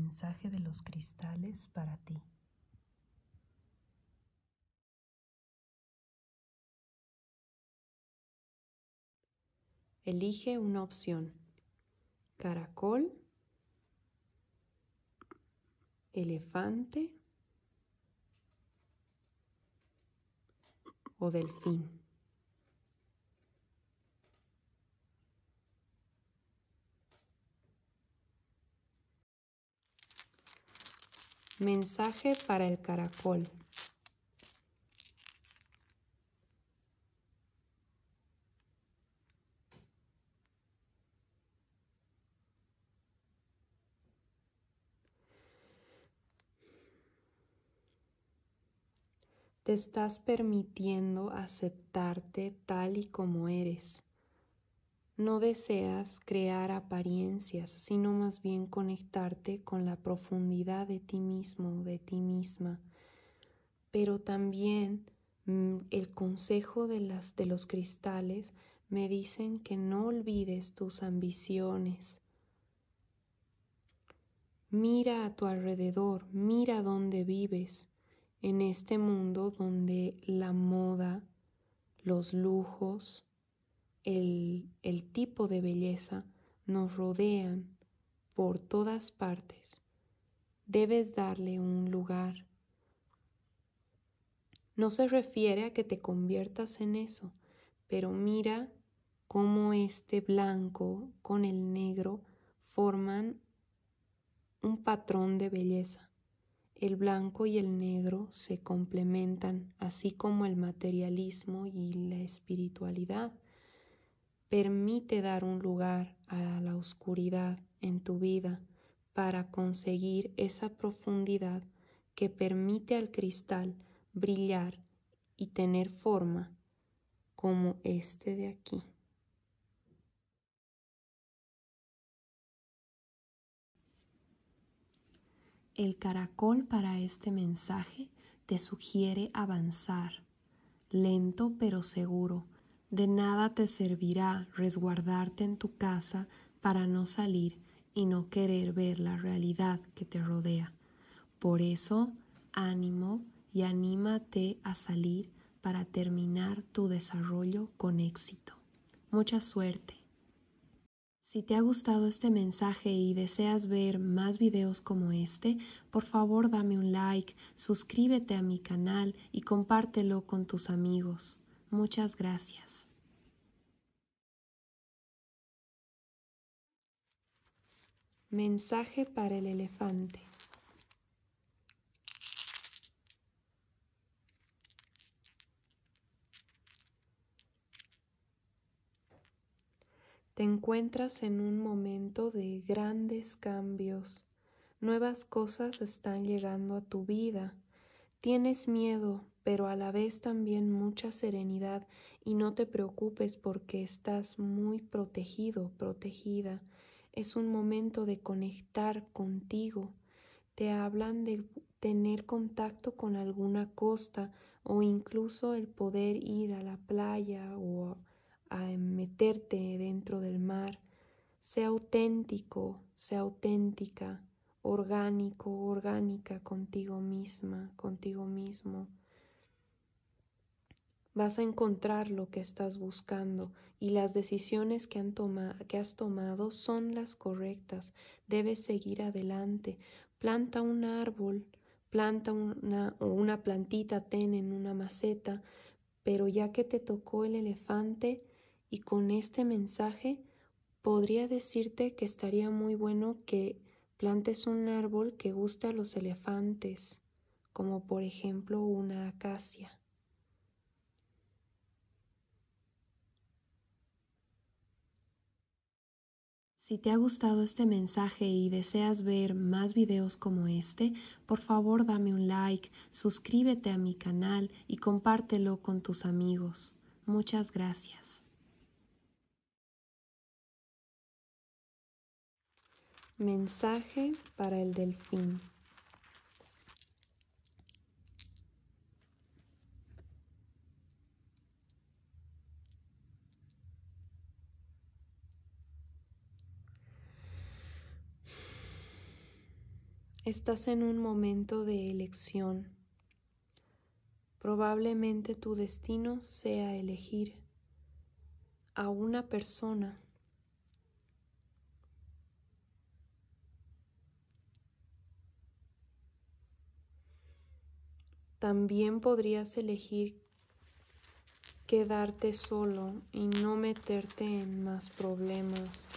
mensaje de los cristales para ti. Elige una opción: caracol, elefante o delfín. Mensaje para el caracol. Te estás permitiendo aceptarte tal y como eres. No deseas crear apariencias, sino más bien conectarte con la profundidad de ti mismo, de ti misma. Pero también el consejo de los cristales me dicen que no olvides tus ambiciones. Mira a tu alrededor, mira dónde vives. En este mundo donde la moda, los lujos, el tipo de belleza nos rodean por todas partes. Debes darle un lugar. No se refiere a que te conviertas en eso, pero mira cómo este blanco con el negro forman un patrón de belleza. El blanco y el negro se complementan, así como el materialismo y la espiritualidad. Permite dar un lugar a la oscuridad en tu vida para conseguir esa profundidad que permite al cristal brillar y tener forma como este de aquí. El caracol para este mensaje te sugiere avanzar, lento pero seguro. De nada te servirá resguardarte en tu casa para no salir y no querer ver la realidad que te rodea. Por eso, ánimo y anímate a salir para terminar tu desarrollo con éxito. Mucha suerte. Si te ha gustado este mensaje y deseas ver más videos como este, por favor dame un like, suscríbete a mi canal y compártelo con tus amigos. Muchas gracias. Mensaje para el elefante. Te encuentras en un momento de grandes cambios. Nuevas cosas están llegando a tu vida. Tienes miedo, pero a la vez también mucha serenidad, y no te preocupes porque estás muy protegido, protegida. Es un momento de conectar contigo. Te hablan de tener contacto con alguna costa o incluso el poder ir a la playa o a meterte dentro del mar. Sé auténtico, sé auténtica, orgánico, orgánica contigo misma, contigo mismo. Vas a encontrar lo que estás buscando y las decisiones que has tomado son las correctas. Debes seguir adelante. Planta un árbol, planta una plantita, ten en una maceta, pero ya que te tocó el elefante y con este mensaje, podría decirte que estaría muy bueno que plantes un árbol que guste a los elefantes, como por ejemplo una acacia. Si te ha gustado este mensaje y deseas ver más videos como este, por favor dame un like, suscríbete a mi canal y compártelo con tus amigos. Muchas gracias. Mensaje para el delfín. Estás en un momento de elección. Probablemente tu destino sea elegir a una persona. También podrías elegir quedarte solo y no meterte en más problemas.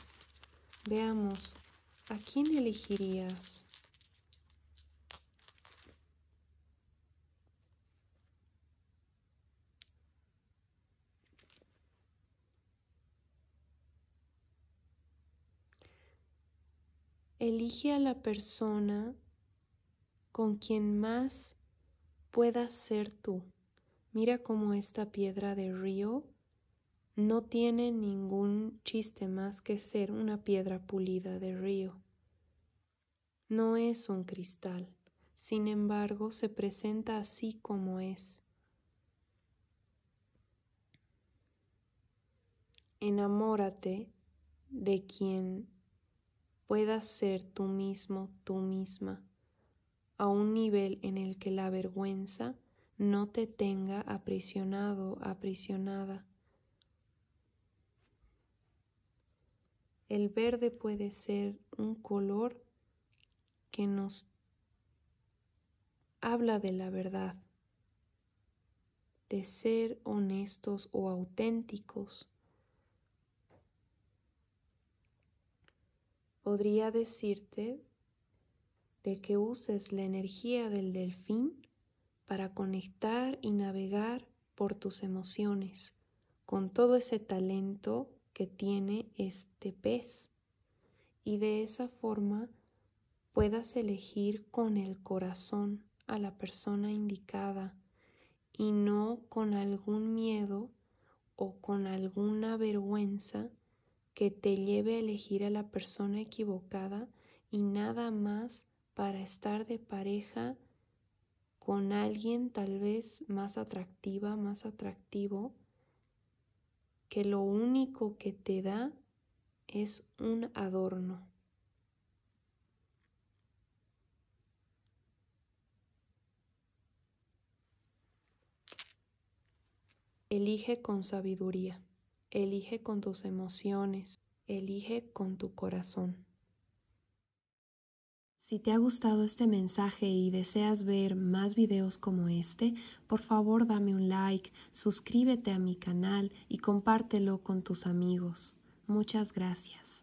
Veamos, ¿a quién elegirías? Elige a la persona con quien más puedas ser tú. Mira cómo esta piedra de río no tiene ningún chiste más que ser una piedra pulida de río. No es un cristal, sin embargo, se presenta así como es. Enamórate de quien puedas ser tú mismo, tú misma, a un nivel en el que la vergüenza no te tenga aprisionado, aprisionada. El verde puede ser un color que nos habla de la verdad, de ser honestos o auténticos. Podría decirte de que uses la energía del delfín para conectar y navegar por tus emociones, con todo ese talento que tiene este pez, y de esa forma puedas elegir con el corazón a la persona indicada y no con algún miedo o con alguna vergüenza que te lleve a elegir a la persona equivocada y nada más para estar de pareja con alguien tal vez más atractiva, más atractivo, que lo único que te da es un adorno. Elige con sabiduría, elige con tus emociones, elige con tu corazón. Si te ha gustado este mensaje y deseas ver más videos como este, por favor dame un like, suscríbete a mi canal y compártelo con tus amigos. Muchas gracias.